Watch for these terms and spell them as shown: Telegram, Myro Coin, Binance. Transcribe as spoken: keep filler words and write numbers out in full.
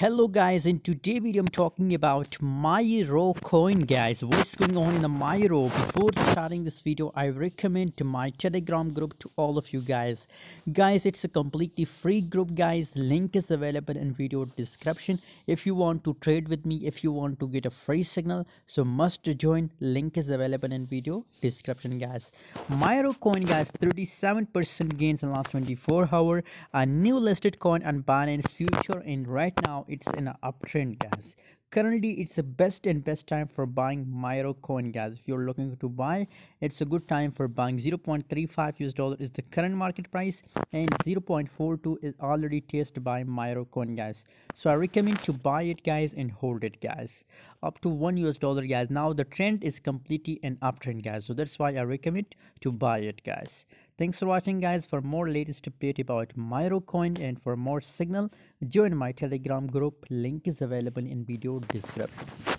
Hello guys, in today's video I'm talking about Myro Coin. Guys, what's going on in the Myro? Before starting this video, I recommend to my Telegram group to all of you guys. Guys, it's a completely free group guys. Link is available in video description. If you want to trade with me, if you want to get a free signal, so must join. Link is available in video description guys. Myro Coin guys, thirty-seven percent gains in the last twenty-four hours. A new listed coin on Binance future, and right now it's in an uptrend guys. Currently it's the best and best time for buying Myro Coin guys. If you're looking to buy, it's a good time for buying. Zero point three five U S dollar is the current market price, and zero point four two is already tested by Myro Coin guys. So I recommend to buy it guys and hold it guys up to one U S dollar guys. Now the trend is completely an uptrend guys, so that's why I recommend to buy it guys. Thanks for watching guys. For more latest update about Myro Coin and for more signal, join my Telegram group. Link is available in video description.